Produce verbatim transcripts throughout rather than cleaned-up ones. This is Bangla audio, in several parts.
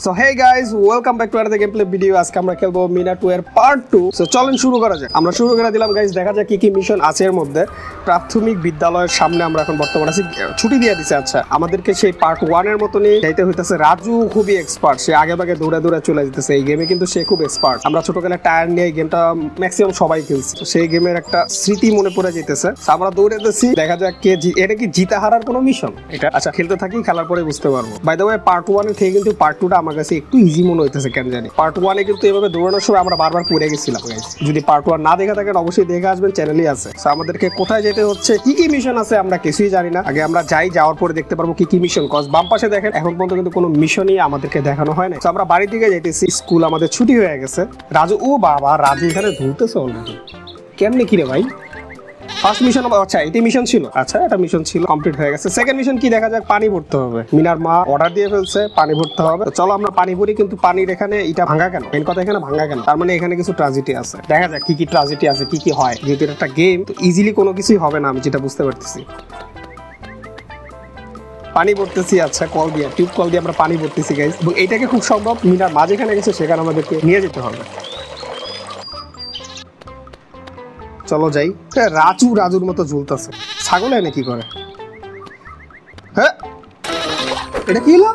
So hey guys, welcome back to another gameplay video. Aske amra khelbo Meena two er part two. So chalen shuru kora jay. Amra shuru kora dilam guys. Dekha jay ki ki mission ache er moddhe. Prathamik bidyaloyer samne amra ekhon bortoman achi. Chuti diye diyeche accha. Amaderke sei part one er motoni jaite hoiteche. Raju khubi expert. Se age bage dora dora chole jeteche ei game e, kintu se khub expert. Amra choto kala tire niye ei game ta maximum shobai khelchi. To sei game er ekta sriti mone pore jeteche. So amra dore dechi. Dekha jay ke eta ki jita harar kono mission. Eta accha khelte thaki khelar pore bujhte parbo. By the way part one er theke kintu part two আমার কাছে একটু ইজি মনে হইতাছে কেন জানি part one এ কিন্তু এইভাবে দৌড়ানোর সময় আমরা বারবার পড়ে গেছিলাম गाइस যদি part one না দেখা থাকেন অবশ্যই দেখে আসবেন চ্যানেলই আছে সো আমাদেরকে কোথায় যেতে হচ্ছে কি কি মিশন আছে আমরা কিছুই জানি না আগে আমরা যাই যাওয়ার পরে দেখতে পারবো কি কি মিশন কজ বাম পাশে দেখেন এখন পর্যন্ত কিন্তু কোনো মিশনই আমাদেরকে দেখানো হয় না সো আমরা বাড়ি দিকে যাইতেছি স্কুল আমাদের ছুটি হয়ে গেছে রাজু ও বাবা রাজু এখানে ঘুরতেছে অলরেডি কেমনে কি রে ভাই ফার্স্ট মিশন আচ্ছা এটা মিশন ছিল আচ্ছা এটা মিশন ছিল কমপ্লিট হয়ে গেছে সেকেন্ড মিশন কি দেখা যাক পানি ভরতে হবে মিনার মা অর্ডার দিয়ে ফেলছে পানি ভরতে হবে তো চলো আমরা পানি ভরি কিন্তু পানির এখানে এটা ভাঙা কেন মেন কথা এখানে ভাঙা কেন তার মানে এখানে কিছু ট্র্যাজেডি আছে দেখা যাক কি কি ট্র্যাজেডি আছে কি কি হয় যেহেতু এটা একটা গেম তো ইজিলি কোনো কিছুই হবে না আমি যেটা বুঝতে পারতেছি পানি ভরতেছি আচ্ছা কল দিয়ে টিউব কল দিয়ে আমরা পানি ভরতেছি গাইস এবং এটাকে খুব সম্ভব মিনার মা যেখানে গেছে সেখানে আমাদেরকে নিয়ে যেতে হবে চলো যাই রাজু রাজুর মতো ঝুলতাছে ছাগল এনে কি করে হ্যাঁ এটা কি হলো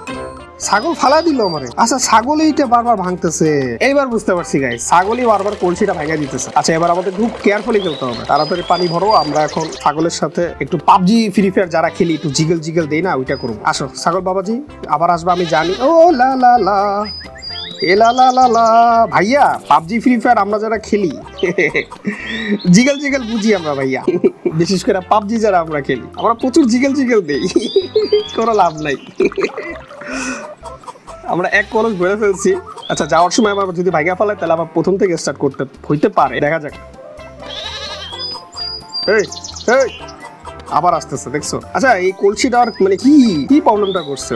ছাগল ফালা দিল আমারে আচ্ছা ছাগল এইটা বারবার ভাঙতেছে এইবার বুঝতে পারছি गाइस ছাগলই বারবার কলসিটা ভাঙা দিতেছে আচ্ছা এবার আমাদের খুব কেয়ারফুলি খেলতে হবে তাড়াতাড়ি পানি ভরো আমরা এখন ছাগলের সাথে একটু পাবজি ফ্রি ফায়ার যারা খেলি একটু জিগল জিগল দেই না ওইটা করব আসো ছাগল বাবাজি আবার আসবে আমি জানি ও লা লা লা এলা লা লা লা ভাইয়া পাবজি ফ্রি ফায়ার আমরা যারা খেলি জিগল জিগল বুঝি আমরা ভাইয়া বিশেষ করে পাবজি যারা আমরা খেলি আমরা প্রচুর জিগল জিগল দেই কোনো লাভ নাই আমরা এক কলস ঘুরে ফেলছি আচ্ছা যাওয়ার সময় আমরা যদি ভাইগা ফেলায় তাহলে আবার প্রথম থেকে স্টার্ট করতে হইতে পারে দেখা যাক এই এই আবার আসতেছে দেখছো আচ্ছা এই কলসিটা মানে কি কি প্রবলেমটা করছে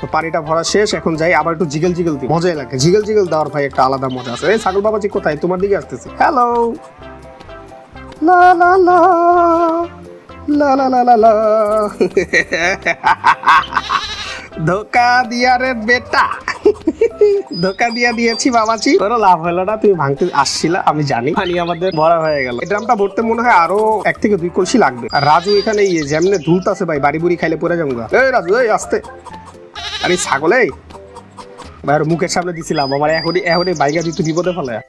তো পানিটা ভরা শেষ এখন যাই আবার একটু জিগল জিগল দি মজা লাগে জিগল জিগল দাওর ভাই একটা আলাদা মজা আছে এই ছাগল বাবাজি কোথায় তোমার দিকে আসতেছে হ্যালো লা লা লা লা লা লা লা ধোকা দিয়া রে বেটা ধোকা দিয়া দিয়েছি বাবাজি কোনো লাভ হলো না তুমি ভাঙতে আসছিলা আমি জানি পানি আমাদের ভরা হয়ে গেল এই ড্রামটা ভরতে মনে হয় আরো এক থেকে দুই কলসি লাগবে আর রাজু এখানে এই যেমনে ধুলতাছে ভাই বাড়ি বুড়ি খাইলে পড়ে যামগা এই রাজু এই আস্তে আরে ছাগলে বাইরে মুখের সামনে দিছিলাম আমার এখনই এখনই বাইকা দিতে বিপদে ফেলায়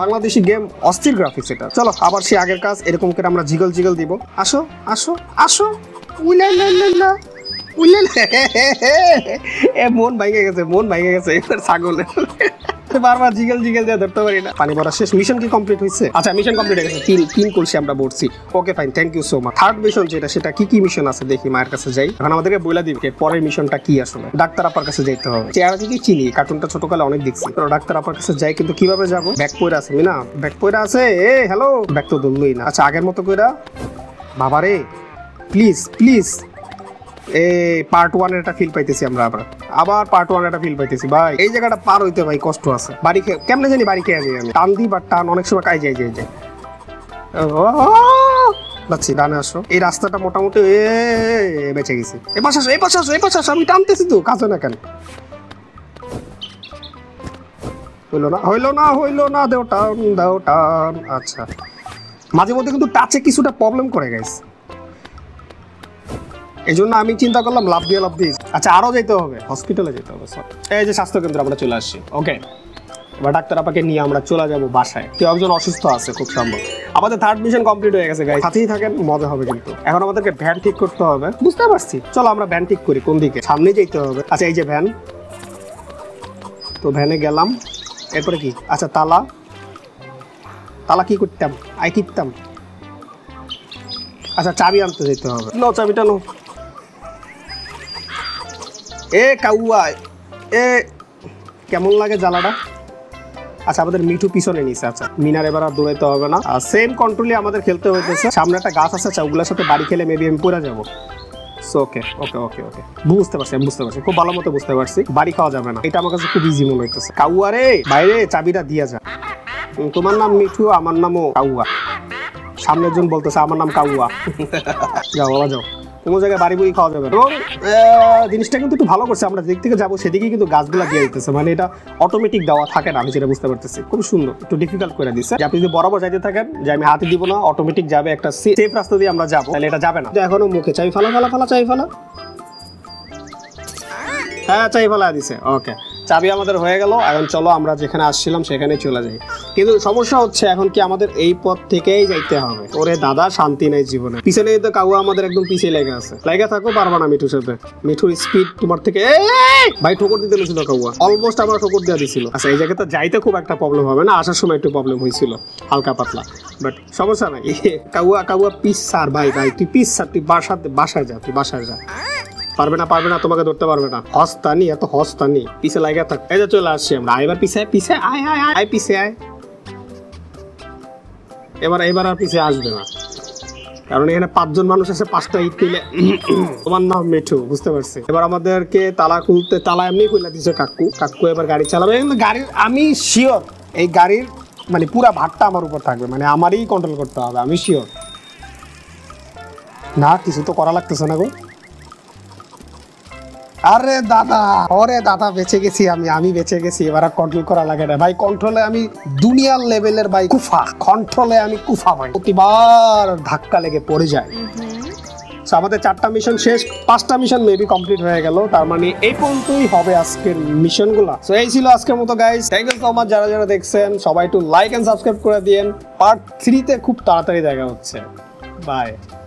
বাংলাদেশি গেম অস্থির গ্রাফিক্স এটা চলো আবার সেই আগের কাজ এরকম করে আমরা জিগল জিগল দিব আসো আসো আসো উইলা লা লা লা উইলা এ মন ভাঙে গেছে মন ভাঙে গেছে ছাগলে বারবার জিগল জিগল দিয়ে ধরতে পারি না পানি ভরা শেষ মিশন কি কমপ্লিট হইছে আচ্ছা মিশন কমপ্লিট হয়ে গেছে তিন তিন কলসি আমরা ভরছি okay fine thank you so much third mission যেটা সেটা কি কি মিশন আছে দেখি মায়ের কাছে যাই এখন আমাদেরকে বইলা দিবে পরের মিশনটা কি আসলে ডাক্তার আপার কাছে যাইতে হবে চেহারা যদি চিনি কার্টুনটা ছোটকালে অনেক দেখছি তো ডাক্তার আপার কাছে যাই কিন্তু কিভাবে যাব ব্যাক পয়রা আছে না ব্যাক পয়রা আছে এ হ্যালো ব্যাক তো দলই না আচ্ছা আগের মতো কইরা বাবা রে প্লিজ প্লিজ এ পার্ট ওয়ান এর একটা ফিল পাইতেছি আমরা আবার আবার পার্ট ওয়ান এর একটা ফিল পাইতেছি ভাই এই জায়গাটা পার হইতে ভাই কষ্ট আছে বাড়ি কেমনে জানি বাড়ি খেয়ে যাই আমি টান দিই বা টান অনেক সময় কাই যাই যাই যাই বাচ্চি ডানে আসো এই রাস্তাটা মোটামুটি এ বেঁচে গেছে এ পাশে আসো এ পাশে আসো এ পাশে আসো আমি টানতেছি তো কাজ না কেন হইলো না হইলো না হইলো না দেও টান দাও টান আচ্ছা মাঝে মধ্যে কিন্তু টাচে কিছুটা প্রবলেম করে গাইস এইজন্য আমি চিন্তা করলাম লাভ দিয়ে লাভ দিয়ে আচ্ছা আরও যেতে হবে হসপিটালে যেতে হবে স্যার এই যে স্বাস্থ্যকেন্দ্র আমরা চলে আসছি ওকে এবার ডাক্তার আপাকে নিয়ে আমরা চলে যাবো বাসায় কেউ একজন অসুস্থ আছে খুব সম্ভব আমাদের থার্ড মিশন কমপ্লিট হয়ে গেছে গাইস সাথেই থাকেন মজা হবে কিন্তু এখন আমাদেরকে ভ্যান ঠিক করতে হবে বুঝতে পারছি চলো আমরা ভ্যান ঠিক করি কোন দিকে সামনে যেতে হবে আচ্ছা এই যে ভ্যান তো ভ্যানে গেলাম এরপরে কি আচ্ছা তালা তালা কি করতাম আই কিনতাম আচ্ছা চাবি আনতে যেতে হবে নো চাবিটা নো এ কাউয়া এ কেমন লাগে জ্বালাটা আচ্ছা আমাদের মিঠু পিছনে নিছে আচ্ছা মিনার এবার আর দৌড়াইতে হবে না আর সেম কন্ট্রোলে আমাদের খেলতে হইতেছে সামনে একটা গাছ আছে আচ্ছা ওগুলোর সাথে বাড়ি খেলে মেবি আমি পুরা যাবো ওকে ওকে ওকে ওকে বুঝতে পারছি আমি বুঝতে পারছি খুব ভালো মতো বুঝতে পারছি বাড়ি খাওয়া যাবে না এটা আমার কাছে খুব ইজি মনে হইতেছে কাউয়া রে বাইরে চাবিটা দিয়া যা তোমার নাম মিঠু আমার নামও কাউয়া সামনের জন বলতেছে আমার নাম কাউয়া যাও বাবা যাও কোনো জায়গায় বাড়ি বই খাওয়া যাবে না। এবং জিনিসটা কিন্তু একটু ভালো করছে, আমরা যেদিক থেকে যাবো সেদিকেই কিন্তু গাছগুলো দিয়ে দিতেছে, মানে এটা অটোমেটিক দেওয়া থাকে না, আমি সেটা বুঝতে পারতেছি। খুব সুন্দর, একটু ডিফিকাল্ট করে দিচ্ছে। আপনি যদি বরাবর যাইতে থাকেন যে আমি হাতে দিব না, অটোমেটিক যাবে, একটা সেফ রাস্তা দিয়ে আমরা যাবো, তাহলে এটা যাবে না। এখনো মুখে চাই ফালা ফালা ফালা চাই ফালা, হ্যাঁ চাই ফালা দিছে। ওকে, চাবি আমাদের হয়ে গেল। এখন চলো আমরা যেখানে আসছিলাম সেখানে চলে যাই। কিন্তু সমস্যা হচ্ছে এখন কি আমাদের এই পথ থেকেই যাইতে হবে? ওরে দাদা, শান্তি নেই জীবনে। পিছনে তো কাউ আমাদের একদম পিছিয়ে লেগে আছে। লেগে থাকো, পারবা না মিঠুর সাথে। মিঠুর স্পিড তোমার থেকে ভাই ঠোকর দিতে লেগেছিল কাউয়া, অলমোস্ট আমার ঠোকর দেওয়া দিয়েছিল। আচ্ছা, এই জায়গাতে যাইতে খুব একটা প্রবলেম হবে না, আসার সময় একটু প্রবলেম হয়েছিল হালকা পাতলা, বাট সমস্যা নাই। কাউয়া কাউয়া পিস সার, ভাই ভাই তুই পিস সার, তুই বাসাতে বাসায় যা, তুই বাসায় যা। পারবে না পারবে না, তোমাকে ধরতে পারবে না। হস্তানি এত হস্তানি, পিছে লাগিয়ে থাক। এই যে চলে আসছি আমরা, এবার পিছে পিছে আয় আয় আয় পিছে আয়। এবার এবার আর পিছে আসবে না, কারণ এখানে পাঁচজন মানুষ আছে, পাঁচটা ইট পেলে। তোমার নাম মিঠু, বুঝতে পারছি। এবার আমাদেরকে তালা খুলতে, তালা এমনি খুলে দিচ্ছে কাকু। কাকু এবার গাড়ি চালাবে, গাড়ির আমি শিওর এই গাড়ির মানে পুরা ভারটা আমার উপর থাকবে, মানে আমারই কন্ট্রোল করতে হবে, আমি শিওর। না কিছু তো করা লাগতেছে না গো। আরে দাদা, ওরে দাদা বেঁচে গেছি আমি, আমি বেঁচে গেছি। এবার আর কন্ট্রোল করা লাগে না ভাই, কন্ট্রোলে আমি দুনিয়ার লেভেলের ভাই কুফা, কন্ট্রোলে আমি কুফা ভাই, প্রতিবার ধাক্কা লেগে পড়ে যায়। আমাদের চারটা মিশন শেষ, পাঁচটা মিশন মেবি কমপ্লিট হয়ে গেল, তার মানে এই পর্যন্তই হবে আজকের মিশনগুলো। সো এই ছিল আজকের মতো guys, thank you so much যারা যারা দেখছেন। সবাই একটু লাইক এন্ড সাবস্ক্রাইব করে দিয়েন। পার্ট থ্রিতে খুব তাড়াতাড়ি দেখা হচ্ছে, বাই।